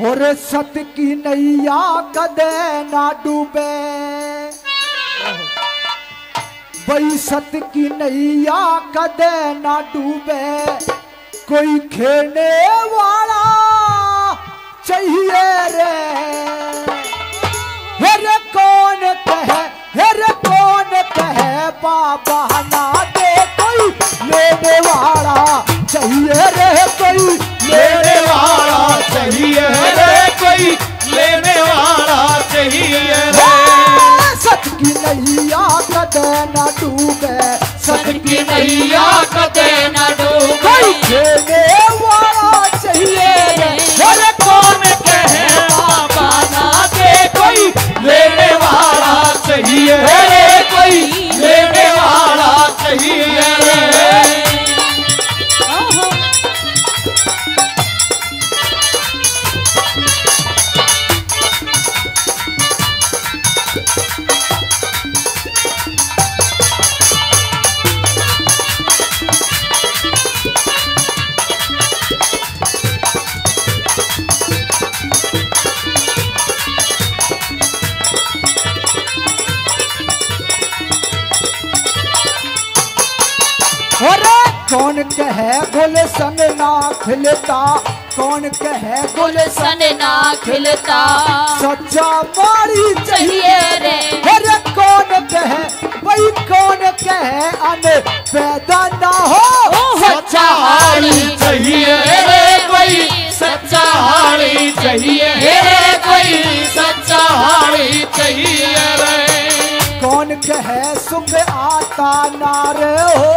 और सत की नैया कदे ना डूबे, वही सत की नैया कदे ना डूबे, कोई खेलने वाला चाहिए रे। हेरे कौन कहे, हेरे कौन कहे बाबा ना दे, कोई लेने वाला चाहिए रे, कोई लेने वाला चाहिए रे, कोई लेने वाला चाहिए रे। सत की नैया कदे ना डूबे, सत की नैया कदे ना डूबे, कोई लेने वाला चाहिए रे। अरे कौन कहे बाबा ना दे, कोई लेने वाला चाहिए रे, कोई लेने वाला चाहिए रे। कौन कहे गुलशन ना खिलता, कौन कहे गुलशन ना खिलता, सच्चा मारी चाहिए रे। अरे कौन कहे, भाई कौन कहे अन पैदा ना हो, सच्चा हारी चाहिए रे, कोई सच्चा हारी चाहिए रे, कोई सच्चा हारी चाहिए रे। कौन कहे सुख आता ना रे हो,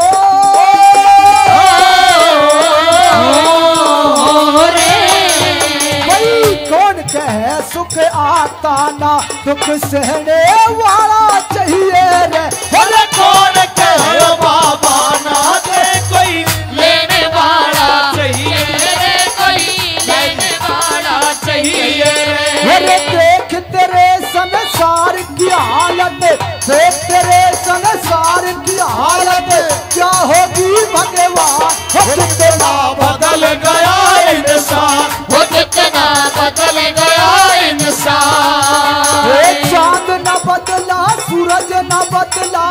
कौन कहे सुख आता ना, दुख सहने वाला चाहिए रे। अरे कौन कहे बाबा ना दे, कोई लेने वाला चाहिए रे, कोई लेने वाला चाहिए रे। अरे देख तेरे संसार की हालत, देख तेरे संसार की हालत क्या होगी भगवान, कितना बदल गया इंसान, कितना बदल गया इंसान। चांद न बदला, सूरज न बदला,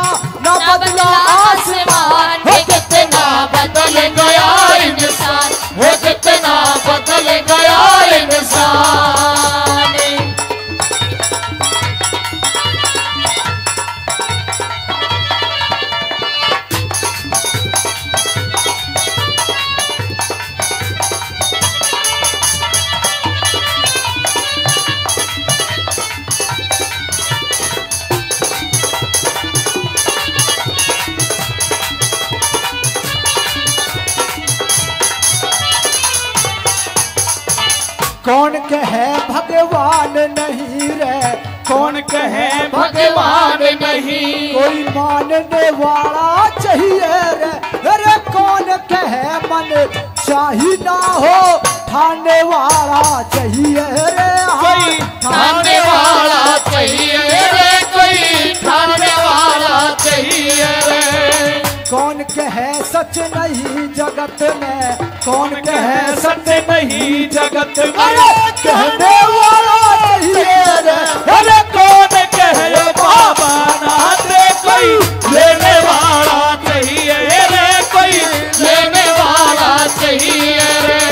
न बदला आसमान, कितना बदल गया इंसान, कितना बदल गया इंसान। कौन कहे भगवान नहीं रे, कौन कहे भगवान नहीं, कोई मानने वाला चाहिए रे। अरे कौन कहे मन चाही ना हो, ठाने वाला चाहिए रे, कोई ठाने वाला चाहिए रे, कोई ठाने वाला चाहिए रे। कौन कहे सच नहीं जगत में, कौन कहे सच नहीं जगत में, कहने वाला चाहिए रे। अरे कौन कहे बाबा ना दे, कोई लेने वाला चाहिए रे, कोई लेने वाला चाहिए रे।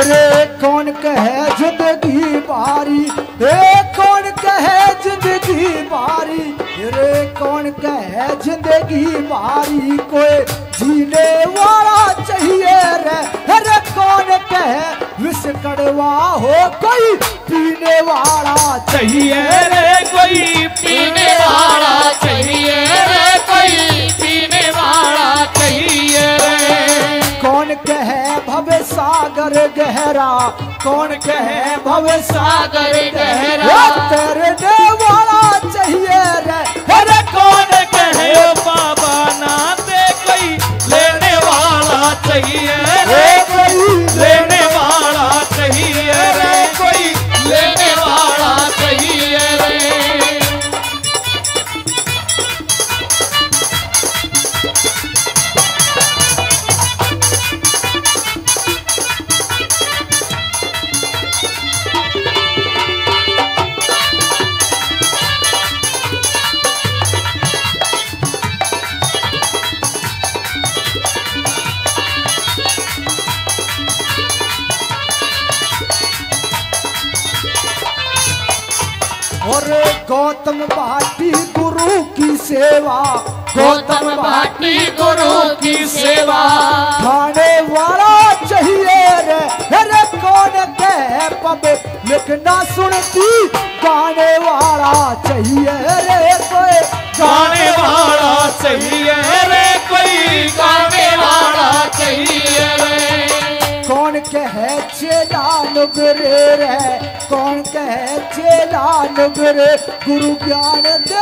अरे कौन कहे जिंदगी बारी, अरे कौन कहे जिंदगी बारी, अरे कौन कहे जिंदगी बारी, कोई जीने वाला चाहिए रे। अरे कौन कहे विष कड़वा हो, कोई पीने वाला चाहिए रे, कोई पीने वाला गहरा, कौन कहे भव सागर गहरा, तेरे वाला चाहिए रे, अरे कौन कहे बाबा ना दे कोई लेने वाला चाहिए रे, कोई लेने वाला चाहिए रे, कोई लेने वाला चाहिए रे। गौतम भाटी गुरु की सेवा, गौतम भाटी गुरु की सेवा, खाने वाला चाहिए रे, अरे कौन कहे पबे लिखना सुनती, गाने वाला चाहिए रे, कोई गाने वाला चाहिए रे, कोई गाने वाला चाहिए रे। कौन कहे चेला नुगरे रे, कौन कहे चेला नुगरे, गुरु ज्ञान दे